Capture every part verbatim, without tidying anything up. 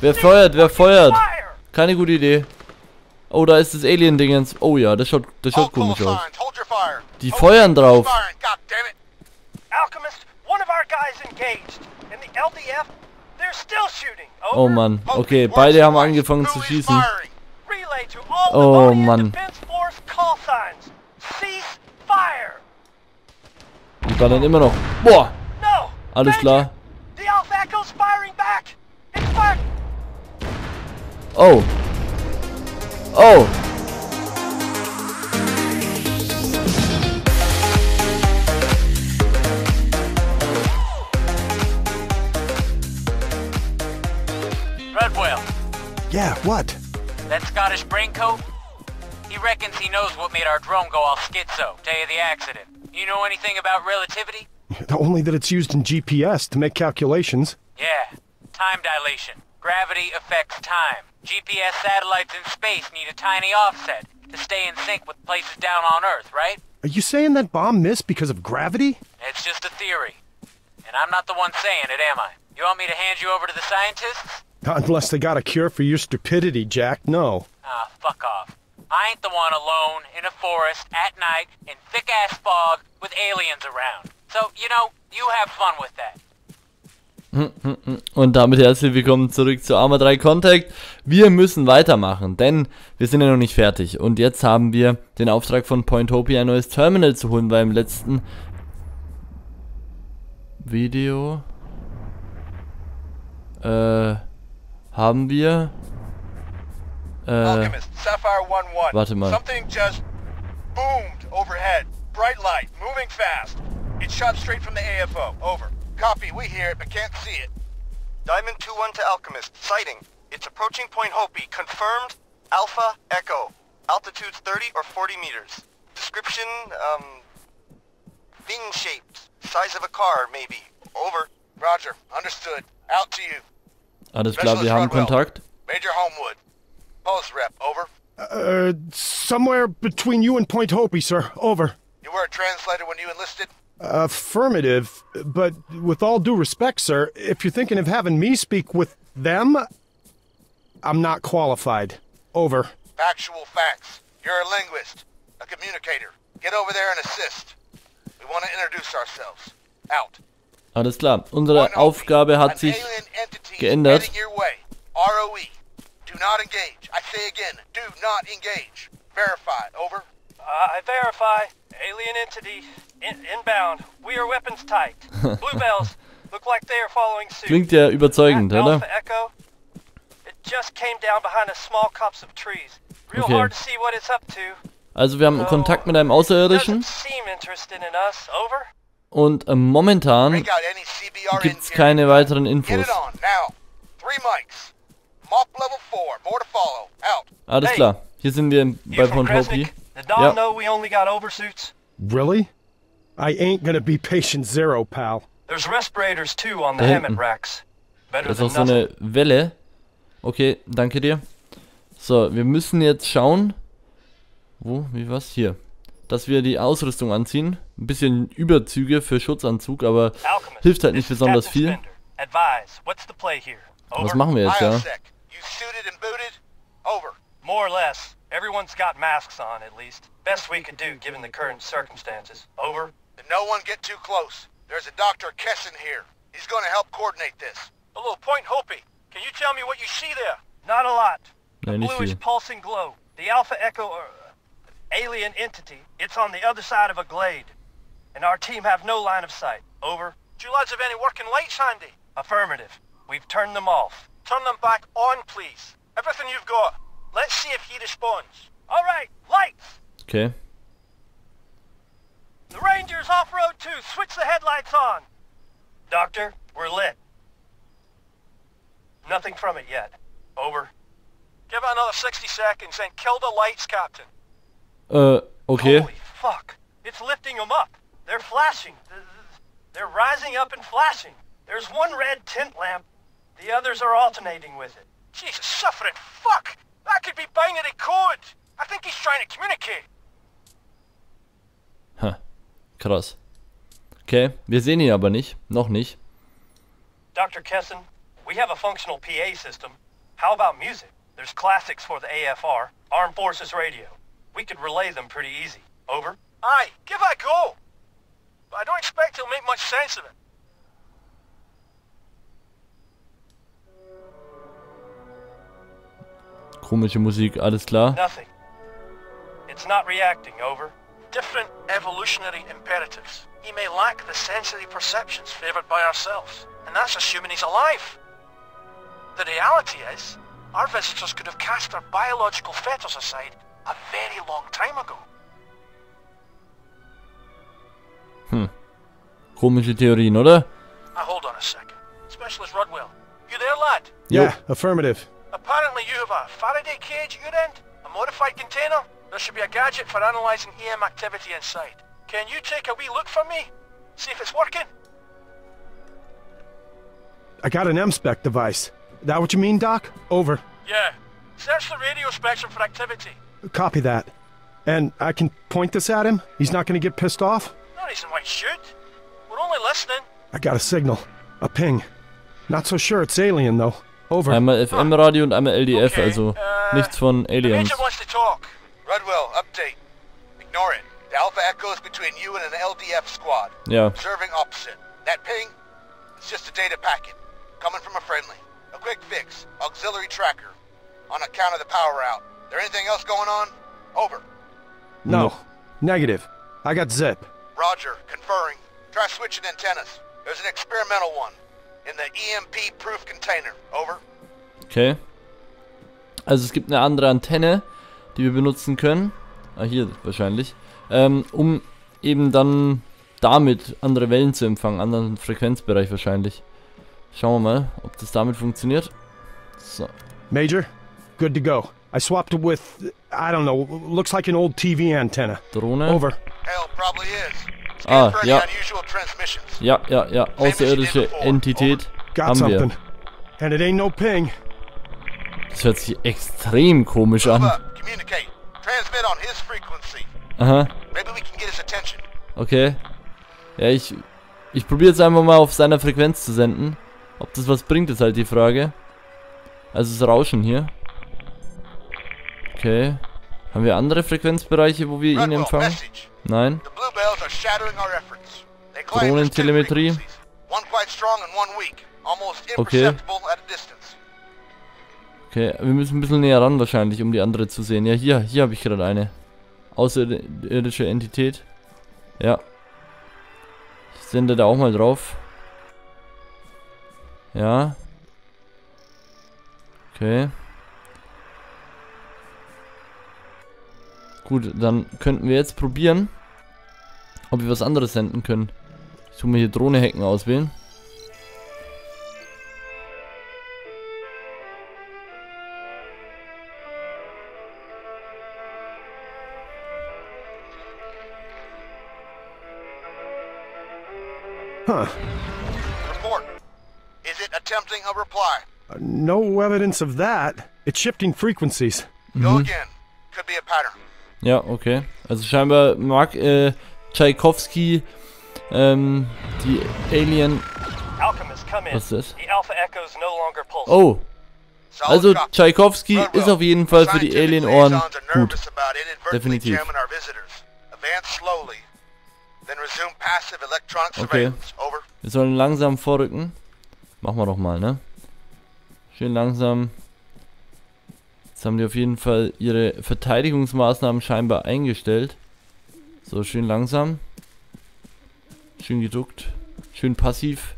Wer feuert? Wer feuert? Keine gute Idee. Oh, da ist das Alien-Dingens. Oh ja, das schaut, das schaut komisch aus. Die feuern drauf. Oh Mann. Okay, beide haben angefangen zu schießen. Oh Mann. Die ballern immer noch. Boah. Alles klar. Oh. Oh. Rodwell. Yeah, what? That Scottish braincoat? He reckons he knows what made our drone go all schizo, day of the accident. You know anything about relativity? Only that it's used in G P S to make calculations. Yeah. Time dilation. Gravity affects time. G P S satellites in space need a tiny offset to stay in sync with places down on Earth, right? Are you saying that bomb missed because of gravity? It's just a theory. And I'm not the one saying it, am I? You want me to hand you over to the scientists? Not unless they got a cure for your stupidity, Jack, no. Ah, fuck off. I ain't the one alone, in a forest, at night, in thick-ass fog, with aliens around. So, you know, you have fun with that. Und damit herzlich willkommen zurück zu Arma drei Contact. Wir müssen weitermachen, denn wir sind ja noch nicht fertig. Und jetzt haben wir den Auftrag von Point Hopi, ein neues Terminal zu holen, weil im letzten Video äh, haben wir äh, Alchemist, Sapphire elf. Warte mal. Something just boomed overhead. Bright light, moving fast. It shot straight from the A F O. Over. Copy, we hear it, but can't see it. Diamond two one to Alchemist, sighting. It's approaching Point Hopi, confirmed Alpha Echo. Altitudes thirty or forty meters. Description, um... Thing-shaped. Size of a car, maybe. Over. Roger, understood. Out to you. Alles klar, wir haben Kontakt. Major Homewood. Post rep, over. Uh, somewhere between you and Point Hopi, sir. Over. You were a translator when you enlisted? Affirmative, but with all due respect, sir, if you're thinking of having me speak with them, I'm not qualified. Over. Factual facts. You're a linguist, a communicator. Get over there and assist. We want to introduce ourselves. Out. Alles klar. Unsere Aufgabe hat sich geändert. R O E. Do not engage. I say again, do not engage. Verify. Over. I verify. Alien entity in inbound. We are weapons tight. Bluebells look like they are following suit. Klingt ja überzeugend, oder? Alpha Echo. It just came down behind a small copse of trees. Real hard to see what it's up to. Also wir haben Kontakt mit einem Außerirdischen. Und äh, momentan gibt's keine weiteren Infos. Alles klar. Hier sind wir bei Point Hopi. Did Don know we only got oversuits? Really? I ain't gonna be patient zero, pal. There's respirators too on the helmet racks. Better than nothing. Das ist auch so eine Welle. Okay, danke dir. So, wir müssen jetzt schauen. Wo? Wie was? Hier. Dass wir die Ausrüstung anziehen. Ein bisschen Überzüge für Schutzanzug, aber hilft halt nicht besonders viel. Was machen wir jetzt, ja? More or less. Everyone's got masks on, at least. Best we could do, given the current circumstances. Over. And no one get too close. There's a Doctor Kessin here. He's going to help coordinate this. Hello, Point Hopi. Can you tell me what you see there? Not a lot. The bluish pulsing glow. The Alpha Echo or, uh, alien entity. It's on the other side of a glade. And our team have no line of sight. Over. Do you lads have any working lights handy? Affirmative. We've turned them off. Turn them back on, please. Everything you've got. Let's see if he responds. All right, lights. Okay. The Rangers off-road two. Switch the headlights on. Doctor, we're lit. Nothing from it yet. Over. Give it another sixty seconds and kill the lights, Captain. Uh, okay. Holy fuck! It's lifting them up. They're flashing. They're rising up and flashing. There's one red tint lamp. The others are alternating with it. Jesus, suffering fuck! That could be binary code. I think he's trying to communicate. Huh. Krass. Okay, wir sehen ihn aber nicht, noch nicht. Doctor Kessin, we have a functional P A system, How about music? There's classics for the A F R, Armed Forces Radio. We could relay them pretty easy. Over? Aye, give that a go. But I don't expect it'll make much sense of it. Komische Musik, alles klar? Nothing. It's not reacting, over. Different evolutionary imperatives. He may lack the sensory perceptions favored by ourselves, and that's assuming he's alive. The reality is, our visitors could have cast their biological fetters aside a very long time ago. Hm. Komische Theorien, oder? Now hold on a second. Specialist Rodwell, you there, lad? Yeah, affirmative. Apparently you have a Faraday cage at your end, a modified container. There should be a gadget for analyzing E M activity inside. Can you take a wee look for me? See if it's working? I got an M-Spec device. That what you mean, Doc? Over. Yeah. Search the radio spectrum for activity. Copy that. And I can point this at him? He's not going to get pissed off? No reason why he should. We're only listening. I got a signal. A ping. Not so sure it's alien, though. Over. Einmal F M-Radio und einmal L D F, okay. Also uh, nichts von Aliens. Rodwell, update. Ignore it. The Alpha Echo is between you and an L D F squad. Yeah. Observing opposite. That ping? It's just a data packet. Coming from a friendly. A quick fix. Auxiliary tracker. On account of the power out. There anything else going on? Over. No. no. Negative. I got zip. Roger. Conferring. Try switching antennas. There's an experimental one. In the E M P-proof container. Over. Okay. Also es gibt eine andere Antenne, die wir benutzen können, ah, hier wahrscheinlich, ähm, um eben dann damit andere Wellen zu empfangen, anderen Frequenzbereich wahrscheinlich. Schauen wir mal, ob das damit funktioniert. So. Major, good to go. I swapped with, I don't know, looks like an old T V antenna. Drohne. Over. Hell, probably is. Ah, ja. Ja, ja, ja, außerirdische Entität haben wir. And it ain't no ping. Das hört sich extrem komisch an. Aha. Okay. Ja, ich ich probiere jetzt einfach mal auf seiner Frequenz zu senden. Ob das was bringt, ist halt die Frage. Also das Rauschen hier. Okay. Haben wir andere Frequenzbereiche, wo wir ihn empfangen? Nein. Drohnentelemetrie. Okay. Okay, wir müssen ein bisschen näher ran wahrscheinlich, um die andere zu sehen. Ja, hier, hier habe ich gerade eine. Außerirdische Entität. Ja. Ich sende da auch mal drauf. Ja. Okay. Gut, dann könnten wir jetzt probieren, ob wir was anderes senden können. Ich tue mir hier Drohne-Hecken auswählen. Huh. Report. Is it attempting a reply? Uh, no evidence of that. It's shifting frequencies. Mhm. Go again. Could be a pattern. Ja, okay. Also scheinbar mag äh, Tchaikovsky ähm, die Alien. Alchemist, come in. Was ist das? The Alpha Echoes no longer pulse. Oh. Also Tchaikovsky ist auf jeden Fall für die Alien Ohren gut. Definitiv. Okay, wir sollen langsam vorrücken. Machen wir doch mal, ne? Schön langsam. Jetzt haben die auf jeden Fall ihre Verteidigungsmaßnahmen scheinbar eingestellt. So, schön langsam. Schön geduckt. Schön passiv.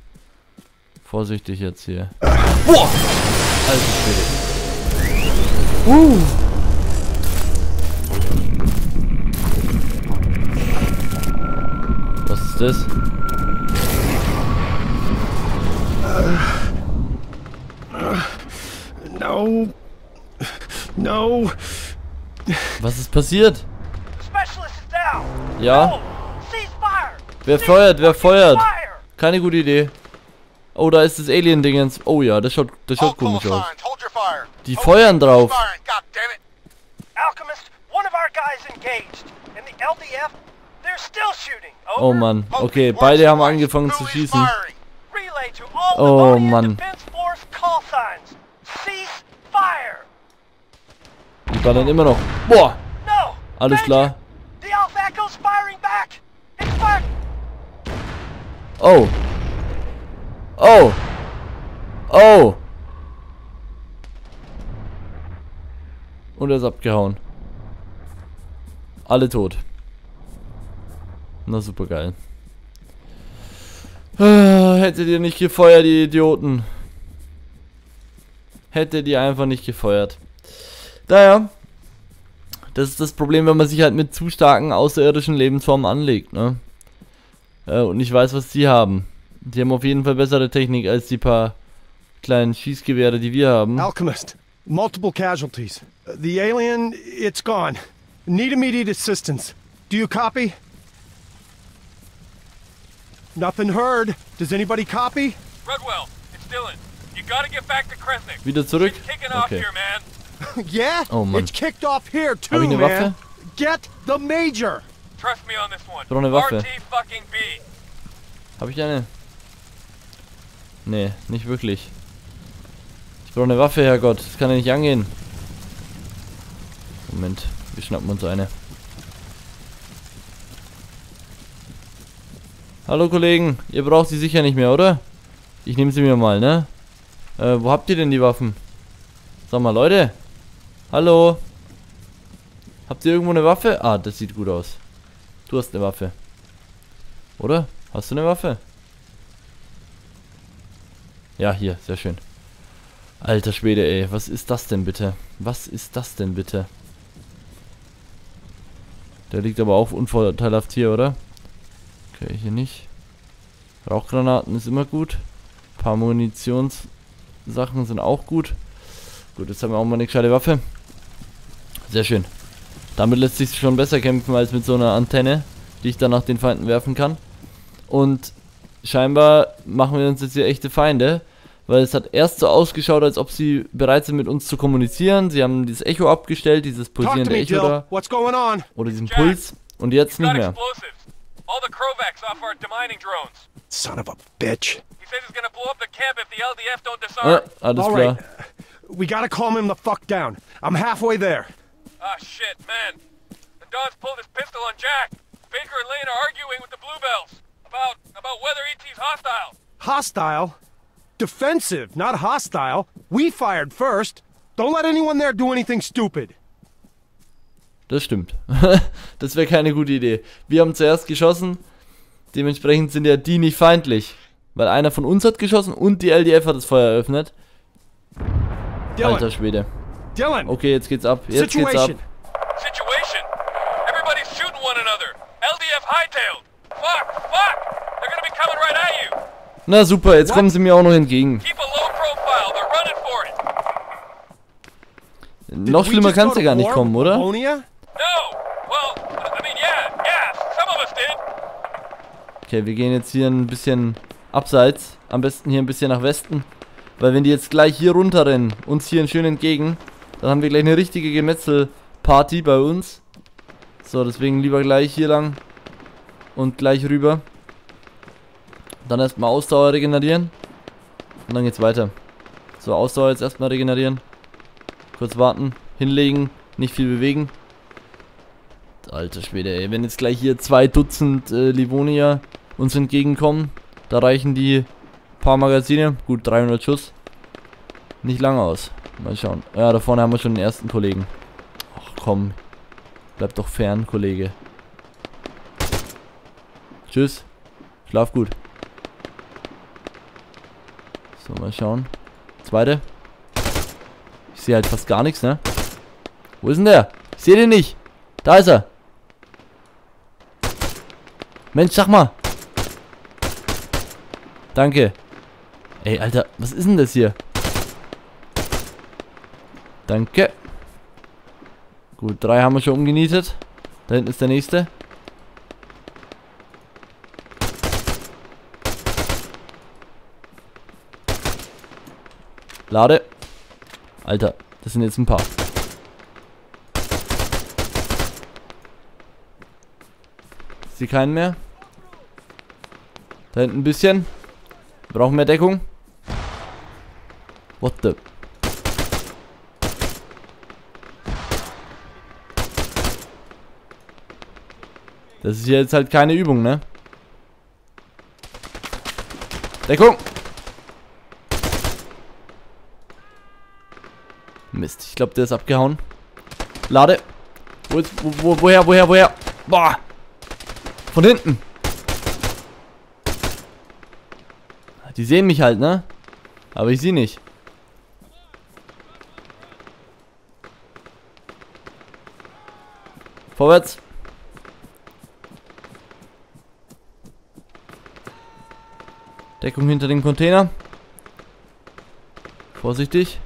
Vorsichtig jetzt hier. Boah! Also schwierig. Uh! Das. No. No. Was ist passiert? Ja. Wer feuert? Wer feuert? Keine gute Idee. Oh, da ist das Alien-Dingens. Oh ja, das schaut, das schaut komisch aus. Die feuern drauf. Oh Mann, okay, beide haben angefangen zu schießen. Oh Mann. Die ballern immer noch. Boah! Alles klar. Oh. Oh. Oh. Und er ist abgehauen. Alle tot. Na super geil. Hättet ihr nicht gefeuert, die Idioten. Hättet ihr einfach nicht gefeuert. Naja. Das ist das Problem, wenn man sich halt mit zu starken außerirdischen Lebensformen anlegt, ne? Äh, und nicht weiß, was sie haben. Die haben auf jeden Fall bessere Technik als die paar kleinen Schießgewehre, die wir haben. Alchemist, multiple casualties. The alien, it's gone. Need immediate assistance. Do you copy? Nothing heard. Does anybody copy? Rodwell, it's Dylan. You gotta get back to Kresnik. Wieder zurück? Okay. Yeah? Oh Mann. It's kicked off here too, Hab ich eine Waffe? Man. Get the Major. Trust me on this one. Ich brauche eine Waffe. Habe ich eine? Nee, nicht wirklich. Ich brauche eine Waffe, Herrgott. Das kann ja nicht angehen. Moment, wir schnappen uns eine. Hallo Kollegen, ihr braucht sie sicher nicht mehr, oder? Ich nehme sie mir mal, ne? Äh, wo habt ihr denn die Waffen? Sag mal, Leute. Hallo. Habt ihr irgendwo eine Waffe? Ah, das sieht gut aus. Du hast eine Waffe. Oder? Hast du eine Waffe? Ja, hier. Sehr schön. Alter Schwede, ey. Was ist das denn bitte? Was ist das denn bitte? Der liegt aber auch unvorteilhaft hier, oder? Okay, hier nicht. Rauchgranaten ist immer gut. Ein paar Munitionssachen sind auch gut. Gut, jetzt haben wir auch mal eine gescheite Waffe. Sehr schön. Damit lässt sich schon besser kämpfen als mit so einer Antenne, die ich dann nach den Feinden werfen kann. Und scheinbar machen wir uns jetzt hier echte Feinde, weil es hat erst so ausgeschaut, als ob sie bereit sind, mit uns zu kommunizieren. Sie haben dieses Echo abgestellt, dieses pulsierende Echo da. Oder diesen Puls. Und jetzt nicht mehr. All the Krovacs off our demining drones. Son of a bitch. He says he's gonna blow up the camp if the L D F don't disarm. Ah, alles klar. Right. We gotta calm him the fuck down. I'm halfway there. Ah, shit, man. The Don's pulled his pistol on Jack. Baker and Lane are arguing with the Bluebells about about whether E T's hostile. Hostile? Defensive, not hostile. We fired first. Don't let anyone there do anything stupid. Das stimmt. Das wäre keine gute Idee. Wir haben zuerst geschossen. Dementsprechend sind ja die nicht feindlich. Weil einer von uns hat geschossen und die L D F hat das Feuer eröffnet. Dylan. Alter Schwede. Dylan. Okay, jetzt geht's ab. Jetzt Situation. geht's ab. Situation. Everybody's shooting one another. L D F hightailed. Fuck, fuck. They're gonna be coming right at you. Na super, jetzt What? kommen sie mir auch noch entgegen. Keep a low profile. They're running for it. Noch schlimmer kann's ja gar nicht kommen, oder? Okay, wir gehen jetzt hier ein bisschen abseits. Am besten hier ein bisschen nach Westen. Weil wenn die jetzt gleich hier runterrennen, uns hier schön entgegen, dann haben wir gleich eine richtige Gemetzelparty bei uns. So, deswegen lieber gleich hier lang und gleich rüber. Dann erstmal Ausdauer regenerieren. Und dann geht's weiter. So, Ausdauer jetzt erstmal regenerieren. Kurz warten, hinlegen, nicht viel bewegen. Alter Schwede, ey. Wenn jetzt gleich hier zwei Dutzend äh, Livonier uns entgegenkommen. Da reichen die paar Magazine. Gut, dreihundert Schuss. Nicht lange aus. Mal schauen. Ja, da vorne haben wir schon den ersten Kollegen. Ach komm. Bleib doch fern, Kollege. Tschüss. Schlaf gut. So, mal schauen. Zweite. Ich sehe halt fast gar nichts, ne? Wo ist denn der? Ich sehe den nicht. Da ist er. Mensch, sag mal. Danke. Ey, Alter, was ist denn das hier? Danke. Gut, drei haben wir schon umgenietet. Da hinten ist der nächste. Lade. Alter, das sind jetzt ein paar. Ich sehe keinen mehr. Da hinten ein bisschen. Wir brauchen mehr Deckung. What the? Das ist jetzt halt keine Übung, ne? Deckung! Mist, ich glaube, der ist abgehauen. Lade. Wo ist, wo, wo, woher, woher, woher? Boah! Von hinten! Die sehen mich halt, ne? Aber ich sie nicht. Vorwärts. Deckung hinter dem Container. Vorsichtig.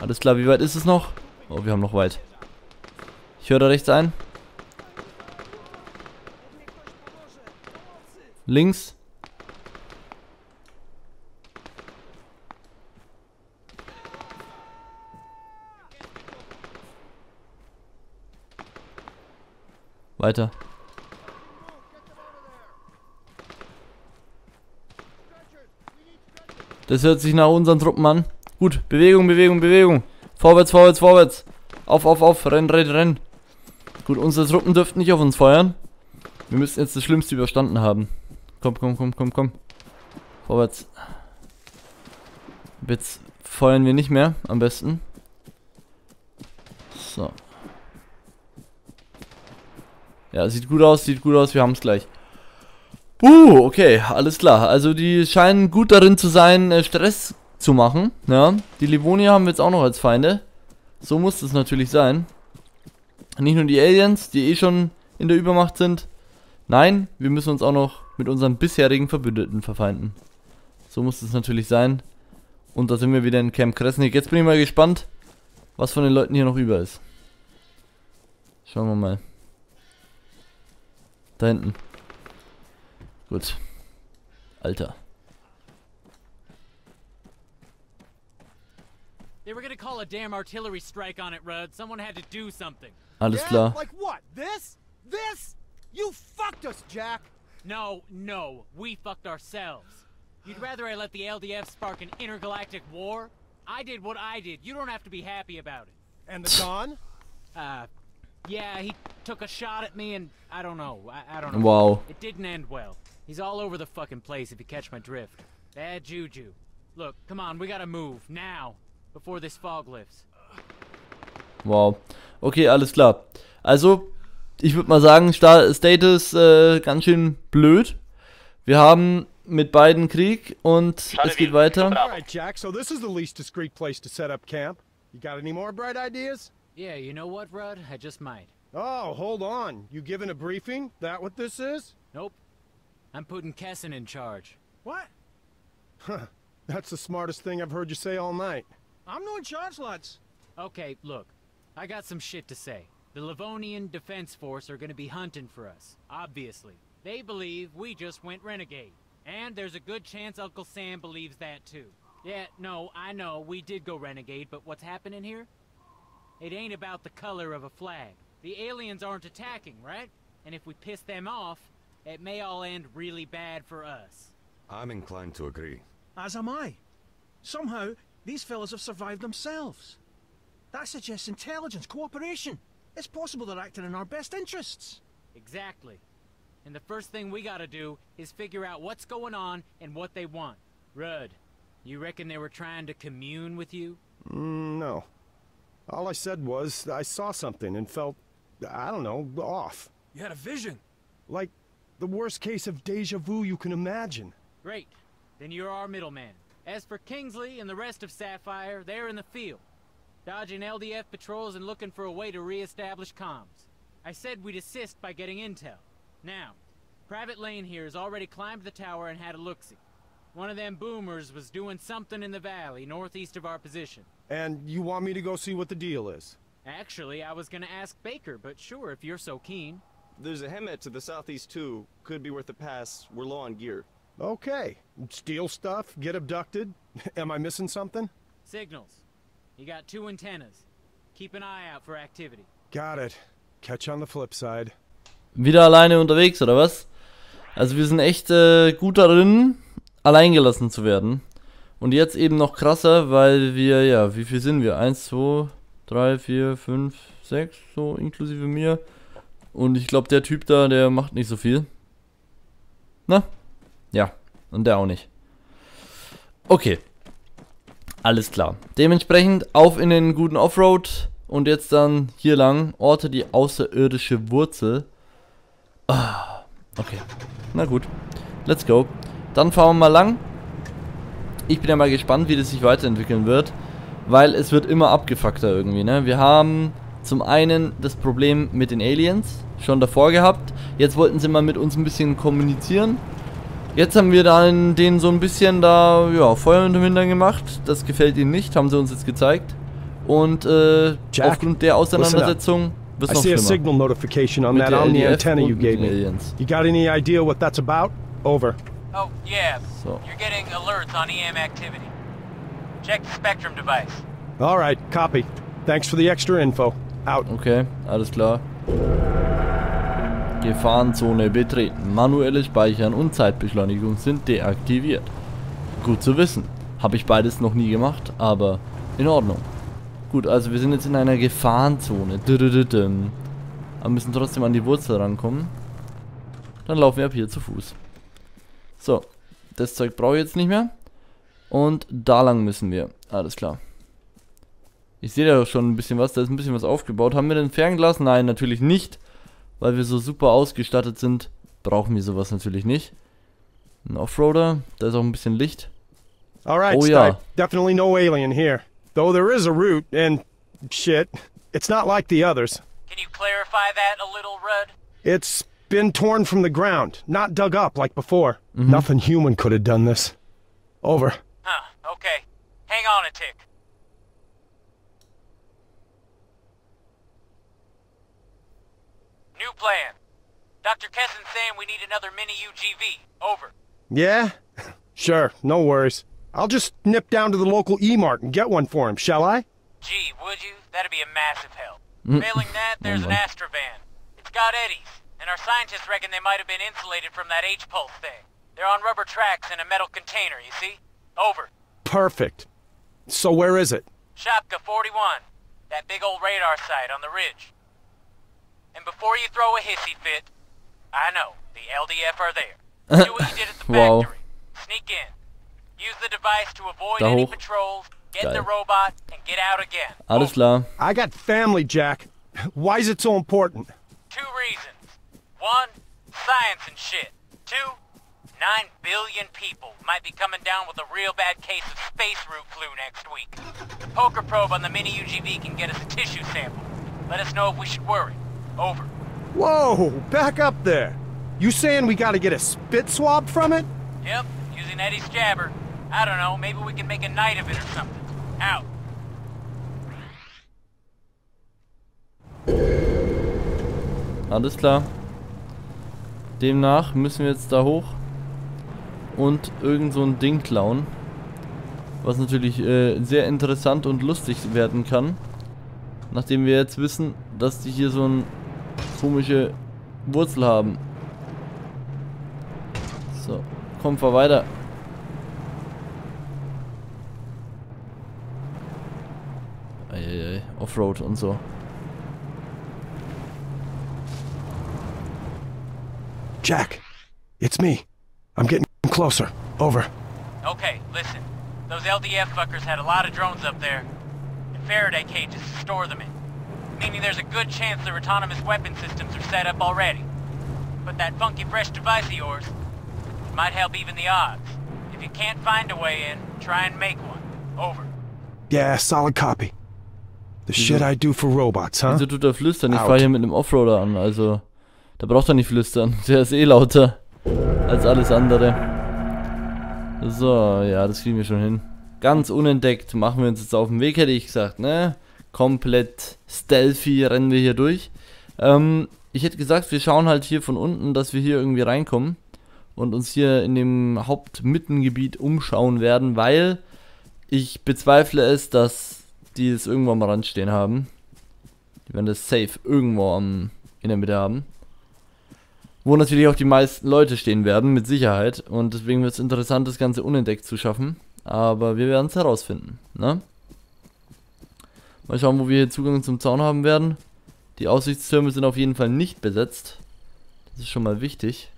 Alles klar, wie weit ist es noch? Oh, wir haben noch weit. Ich höre da rechts ein. Links. Weiter. Das hört sich nach unseren Truppen an. Gut, Bewegung, Bewegung, Bewegung. Vorwärts, vorwärts, vorwärts. Auf, auf, auf. Renn, renn, renn. Gut, unsere Truppen dürften nicht auf uns feuern. Wir müssen jetzt das Schlimmste überstanden haben. Komm, komm, komm, komm, komm. Vorwärts. Jetzt feuern wir nicht mehr, am besten. So. Ja, sieht gut aus, sieht gut aus, wir haben es gleich. Uh, okay, alles klar. Also die scheinen gut darin zu sein, Stress zu machen. Ja, die Livonier haben wir jetzt auch noch als Feinde. So muss es natürlich sein. Nicht nur die Aliens, die eh schon in der Übermacht sind. Nein, wir müssen uns auch noch mit unseren bisherigen Verbündeten verfeinden. So muss es natürlich sein. Und da sind wir wieder in Camp Kresnik. Jetzt bin ich mal gespannt, was von den Leuten hier noch über ist. Schauen wir mal. Da hinten. Gut. Alter. Alles klar. Yeah, he took a shot at me and I don't know. I, I don't know. Wow. It didn't end well. He's all over the fucking place if you catch my drift. Bad juju. Look, come on, we gotta move now before this fog lifts. Wow. Okay, alles klar. Also, ich würde mal sagen, Status äh, ganz schön blöd. Wir haben mit beiden Krieg und es geht weiter. Alright, Jack, so this is the least discreet place to set up camp. You got any more bright ideas? Yeah, you know what, Rudd? I just might. Oh, hold on. You given a briefing? That what this is? Nope. I'm putting Kessin in charge. What? Huh. That's the smartest thing I've heard you say all night. I'm no in charge, lads. Okay, look. I got some shit to say. The Livonian Defense Force are gonna be hunting for us, obviously. They believe we just went renegade. And there's a good chance Uncle Sam believes that too. Yeah, no, I know, we did go renegade, but what's happening here? It ain't about the color of a flag. The aliens aren't attacking, right? And if we piss them off, it may all end really bad for us. I'm inclined to agree. As am I. Somehow, these fellas have survived themselves. That suggests intelligence, cooperation. It's possible they're acting in our best interests. Exactly. And the first thing we gotta do is figure out what's going on and what they want. Rudd, you reckon they were trying to commune with you? Mm, no. All I said was, I saw something and felt, I don't know, off. You had a vision? Like, the worst case of deja vu you can imagine. Great. Then you're our middleman. As for Kingsley and the rest of Sapphire, they're in the field. Dodging L D F patrols and looking for a way to re-establish comms. I said we'd assist by getting intel. Now, Private Lane here has already climbed the tower and had a look-see. One of them boomers was doing something in the valley, northeast of our position. And you want me to go see what the deal is? Actually, I was gonna ask Baker, but sure, if you're so keen. There's a Hemet to the southeast too. Could be worth a pass. We're low on gear. Okay. Steal stuff, get abducted. Am I missing something? Signals. You got two antennas. Keep an eye out for activity. Got it. Catch on the flip side. Wieder alleine unterwegs, oder was? Also wir sind echt äh, gut darin, alleingelassen zu werden. Und jetzt eben noch krasser, weil wir, ja, wie viel sind wir? eins, zwei, drei, vier, fünf, sechs, so inklusive mir. Und ich glaube, der Typ da, der macht nicht so viel. Na? Ja. Und der auch nicht. Okay. Alles klar. Dementsprechend auf in den guten Offroad. Und jetzt dann hier lang. Orte die außerirdische Wurzel. Ah. Okay. Na gut. Let's go. Dann fahren wir mal lang. Ich bin ja mal gespannt, wie das sich weiterentwickeln wird. Weil es wird immer abgefuckter irgendwie, ne? Wir haben zum einen das Problem mit den Aliens schon davor gehabt. Jetzt wollten sie mal mit uns ein bisschen kommunizieren. Jetzt haben wir dann denen so ein bisschen da, ja, Feuer unterm Hintern gemacht. Das gefällt ihnen nicht, haben sie uns jetzt gezeigt. Und äh, Jack, aufgrund der Auseinandersetzung wird noch schlimmer. I see a signal notification on that Omni antenna you gave me. You got any idea what that's about? Over. Oh, yeah. So. You're getting alerts on E M activity. Check the spectrum device. All right, copy. Thanks for the extra info. Out. Okay, alles klar. Gefahrenzone betreten. Manuelle Speichern und Zeitbeschleunigung sind deaktiviert. Gut zu wissen. Habe ich beides noch nie gemacht, aber in Ordnung. Gut, also wir sind jetzt in einer Gefahrenzone. Aber müssen trotzdem an die Wurzel rankommen. Dann laufen wir ab hier zu Fuß. So, das Zeug brauche ich jetzt nicht mehr. Und da lang müssen wir. Alles klar. Ich sehe da doch schon ein bisschen was. Da ist ein bisschen was aufgebaut. Haben wir denn Fernglas? Nein, natürlich nicht. Weil wir so super ausgestattet sind, brauchen wir sowas natürlich nicht. Ein Offroader. Da ist auch ein bisschen Licht. Alright, oh ja. Definitely no alien here. Though there is a route and shit. It's not like the others. Can you clarify that a little, Rudd? It's been torn from the ground, not dug up like before. Mhm. Nothing human could have done this. Over. Huh, okay. Hang on a tick. New plan. Doctor Kessin saying we need another mini U G V. Over. Yeah? Sure, no worries. I'll just nip down to the local E-Mart and get one for him, shall I? Gee, would you? That'd be a massive help. Failing that, there's an Astrovan. It's got eddies, and our scientists reckon they might have been insulated from that H-Pulse thing. They're on rubber tracks in a metal container, you see? Over. Perfect. So where is it? Shopka forty-one. That big old radar site on the ridge. And before you throw a hissy fit, I know, the L D F are there. Do what you did at the wow. factory. Sneak in. Use the device to avoid any patrols, get Geil. the robot, and get out again. Alles klar. I got family, Jack. Why is it so important? Two reasons. One, science and shit. Two, nine billion people might be coming down with a real bad case of space root flu next week. The poker probe on the mini U G V can get us a tissue sample. Let us know if we should worry. Over. Whoa, back up there. You saying we gotta get a spit swab from it? Yep, using Eddie's jabber. I don't know, maybe we can make a night of it or something. Out. Alles klar. Demnach müssen wir jetzt da hoch und irgend so ein Ding klauen. Was natürlich äh, sehr interessant und lustig werden kann. Nachdem wir jetzt wissen, dass die hier so ein komische Wurzel haben. So, komm, fahr weiter. Eieiei, Offroad und so. Jack, it's me. I'm getting closer. Over. Okay, listen. Those L D F fuckers had a lot of drones up there. And Faraday cages to store them in. Meaning there's a good chance their autonomous weapon systems are set up already. But that funky fresh device of yours might help even the odds. If you can't find a way in, try and make one. Over. Yeah, solid copy. The shit I do for robots, huh? Also tut er flüstern, ich fahre hier mit einem Offroader an, also da braucht er nicht flüstern, der ist eh lauter als alles andere. So, ja, das kriegen wir schon hin. Ganz unentdeckt machen wir uns jetzt auf den Weg, hätte ich gesagt, ne? Komplett stealthy rennen wir hier durch. Ähm, ich hätte gesagt, wir schauen halt hier von unten, dass wir hier irgendwie reinkommen und uns hier in dem Hauptmittengebiet umschauen werden, weil ich bezweifle es, dass die es irgendwo am Rand stehen haben. Die werden das safe irgendwo am, in der Mitte haben. Wo natürlich auch die meisten Leute stehen werden, mit Sicherheit. Und deswegen wird es interessant, das Ganze unentdeckt zu schaffen. Aber wir werden es herausfinden, ne? Mal schauen, wo wir hier Zugang zum Zaun haben werden. Die Aussichtstürme sind auf jeden Fall nicht besetzt. Das ist schon mal wichtig.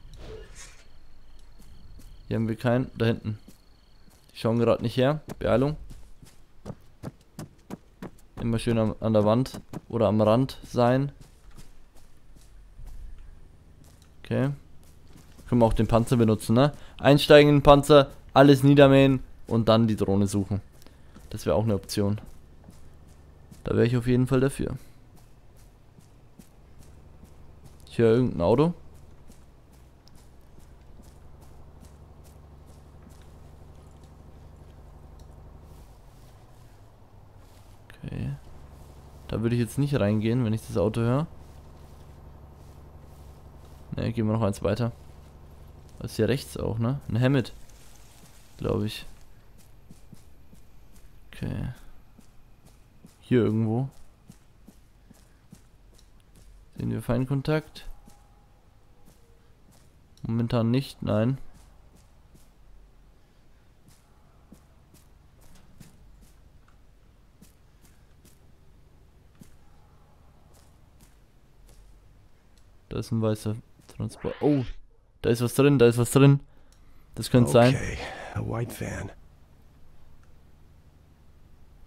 Hier haben wir keinen. Da hinten. Die schauen gerade nicht her. Beeilung. Immer schön am, an der Wand oder am Rand sein. Okay. Können wir auch den Panzer benutzen, ne? Einsteigen in den Panzer, alles niedermähen und dann die Drohne suchen. Das wäre auch eine Option. Da wäre ich auf jeden Fall dafür. Ich höre irgendein Auto. Okay. Da würde ich jetzt nicht reingehen, wenn ich das Auto höre. Ne, gehen wir noch eins weiter. Das ist hier rechts auch, ne? Ein Hammett. Glaube ich. Okay. Hier irgendwo. Sehen wir Feindkontakt? Momentan nicht, nein. Da ist ein weißer Transport. Oh, da ist was drin, da ist was drin. Das könnte sein. Okay, a white van.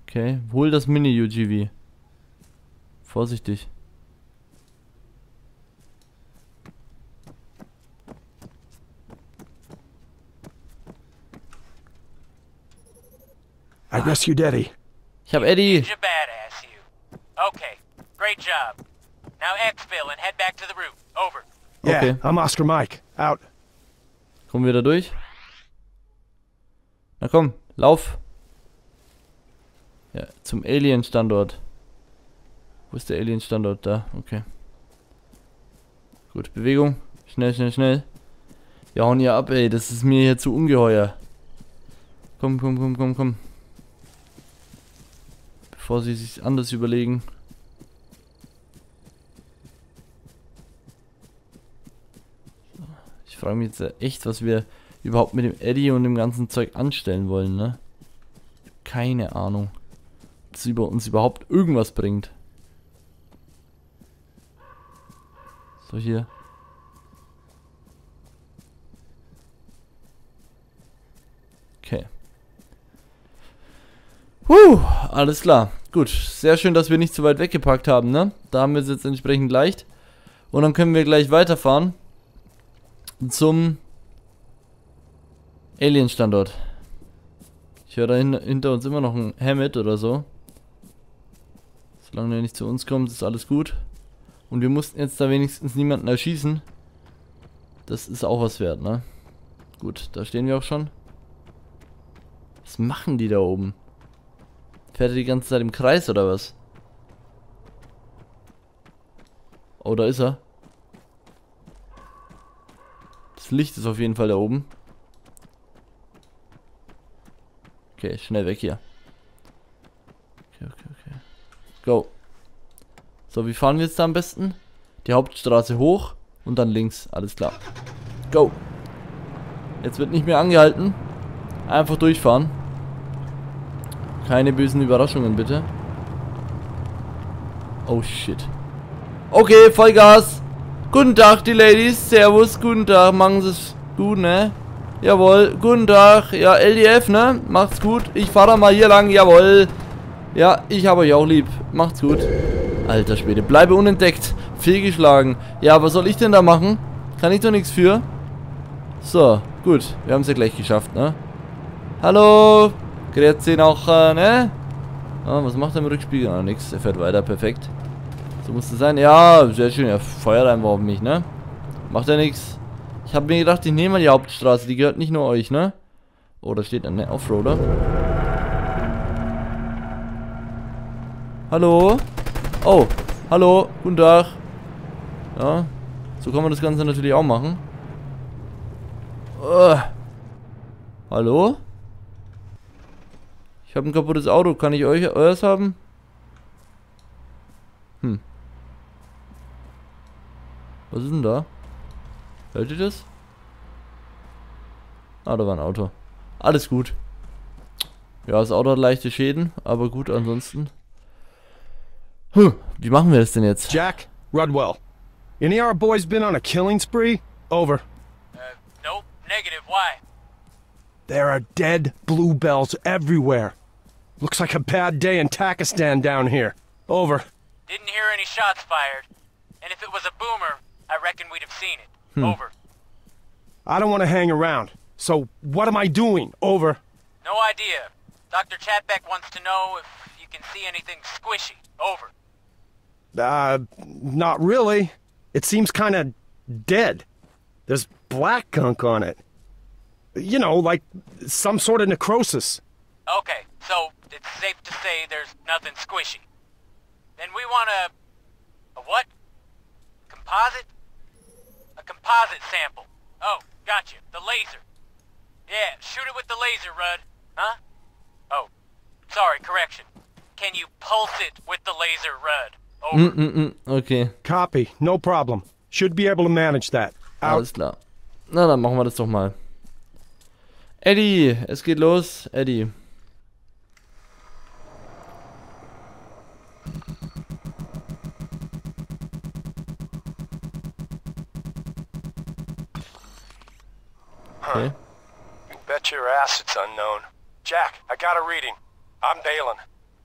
Okay, hol das Mini-U G V. Vorsichtig. I rescued Eddie. Ich hab Eddie. Badass, you. Okay, great job. Now exfil and head back to the route. Over. Okay. Yeah, I'm Oscar Mike. Out. Kommen wir da durch? Na komm, lauf. Ja, zum Alien-Standort. Wo ist der Alien-Standort? Da, okay. Gut, Bewegung. Schnell, schnell, schnell. Wir hauen hier ab, ey. Das ist mir hier zu ungeheuer. Komm, komm, komm, komm, komm. Bevor sie sich anders überlegen. Ich frage mich jetzt echt, was wir überhaupt mit dem Eddie und dem ganzen Zeug anstellen wollen, ne? Keine Ahnung, ob es über uns überhaupt irgendwas bringt. So, hier. Okay. Puh, alles klar. Gut, sehr schön, dass wir nicht zu weit weggepackt haben, ne? Da haben wir es jetzt entsprechend leicht. Und dann können wir gleich weiterfahren. Zum Alien-Standort. Ich höre da hin, hinter uns immer noch ein Hammett oder so. Solange der nicht zu uns kommt, ist alles gut. Und wir mussten jetzt da wenigstens niemanden erschießen. Das ist auch was wert, ne? Gut, da stehen wir auch schon. Was machen die da oben? Fährt er die ganze Zeit im Kreis oder was? Oh, da ist er. Das Licht ist auf jeden Fall da oben. Okay, schnell weg hier. Okay, okay, okay. Go. So, wie fahren wir jetzt da am besten? Die Hauptstraße hoch und dann links. Alles klar. Go. Jetzt wird nicht mehr angehalten. Einfach durchfahren. Keine bösen Überraschungen, bitte. Oh, shit. Okay, Vollgas. Guten Tag, die Ladies. Servus, guten Tag. Machen Sie es gut, ne? Jawohl, guten Tag. Ja, L D F, ne? Macht's gut. Ich fahre mal hier lang, jawohl. Ja, ich habe euch auch lieb. Macht's gut. Alter Schwede, bleibe unentdeckt. Fehlgeschlagen. Ja, was soll ich denn da machen? Kann ich doch nichts für. So, gut. Wir haben es ja gleich geschafft, ne? Hallo. Grüezi noch, ne? Ah, was macht er im Rückspiegel? Ah, nix. Er fährt weiter, perfekt. So muss es sein. Ja, sehr schön. Er feuert einfach auf mich, ne? Macht ja nichts. Ich habe mir gedacht, ich nehme mal die Hauptstraße. Die gehört nicht nur euch, ne? Oh, da steht ein Offroader. Hallo? Oh, hallo. Guten Tag. Ja, so kann man das Ganze natürlich auch machen. Uh. Hallo? Ich habe ein kaputtes Auto. Kann ich euch euers haben? Hm. Was ist denn da? Hört ihr das? Ah, da war ein Auto. Alles gut. Ja, das Auto hat leichte Schäden, aber gut ansonsten. Hm, wie machen wir das denn jetzt? Jack, Rodwell. Any of our boys been on a killing spree? Over. Uh, nope, negative. Why? There are dead bluebells everywhere. Looks like a bad day in Takistan down here. Over. Didn't hear any shots fired. And if it was a boomer, I reckon we'd have seen it. Hmm. Over. I don't want to hang around. So what am I doing? Over. No idea. Doctor Chatbeck wants to know if you can see anything squishy. Over. Uh, not really. It seems kind of dead. There's black gunk on it. You know, like some sort of necrosis. Okay, so it's safe to say there's nothing squishy. Then we want a... a what? Composite? A composite sample. Oh, gotcha. The laser. Yeah, shoot it with the laser, Rudd. Huh? Oh, sorry, correction. Can you pulse it with the laser, Rudd? Over. Mm, mm, mm. Okay. Copy, no problem. Should be able to manage that. Out. Alles klar. Na, dann machen wir das doch mal. Eddie, es geht los, Eddie. Okay. You bet your ass it's unknown. Jack, I got a reading. I'm bailing.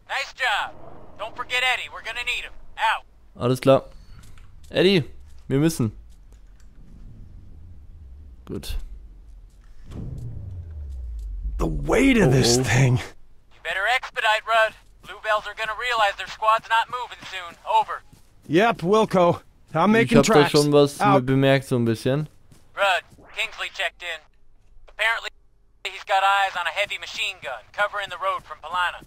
Nice job. Don't forget Eddie, we're gonna need him. Out. Alles klar. Eddie, wir müssen. Gut. The weight of this thing. You better expedite, Rudd. Bluebells are gonna realize their squad's not moving soon. Over. Yep, Wilco. I'm making tracks. Ich hab da schon was bemerkt, so ein bisschen. Rudd, Kingsley checked in. Apparently, he's got eyes on a heavy machine gun covering the road from Palana.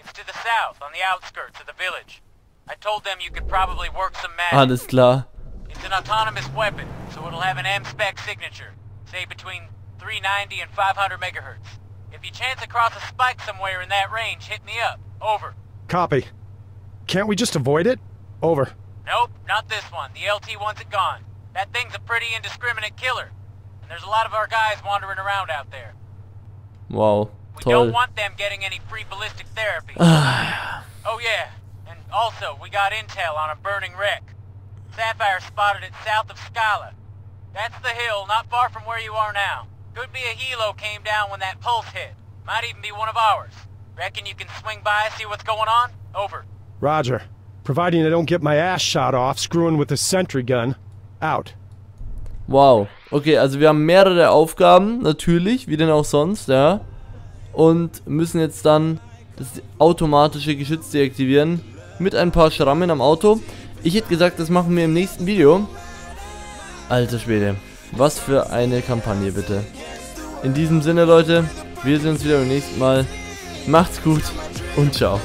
It's to the south, on the outskirts of the village. I told them you could probably work some magic. Alles klar. It's an autonomous weapon, so it'll have an M-Spec signature. Say between three ninety and five hundred megahertz. If you chance across a spike somewhere in that range, hit me up. Over. Copy. Can't we just avoid it? Over. Nope, not this one. The L T wants it gone. That thing's a pretty indiscriminate killer. And there's a lot of our guys wandering around out there. Wow. We toll. Don't want them getting any free ballistic therapy. Oh yeah, and also we got intel on a burning wreck. Sapphire spotted it south of Scala. That's the hill not far from where you are now. Could be a helo came down when that pulse hit. Might even be one of ours. Reckon you can swing by and see what's going on? Over. Roger. Providing I don't get my ass shot off screwing with a sentry gun. Out. Wow. Okay, also wir haben mehrere Aufgaben, natürlich, wie denn auch sonst, ja. Und müssen jetzt dann das automatische Geschütz deaktivieren. Mit ein paar Schrammen am Auto. Ich hätte gesagt, das machen wir im nächsten Video. Alter Schwede. Was für eine Kampagne, bitte. In diesem Sinne, Leute, wir sehen uns wieder beim nächsten Mal. Macht's gut und ciao.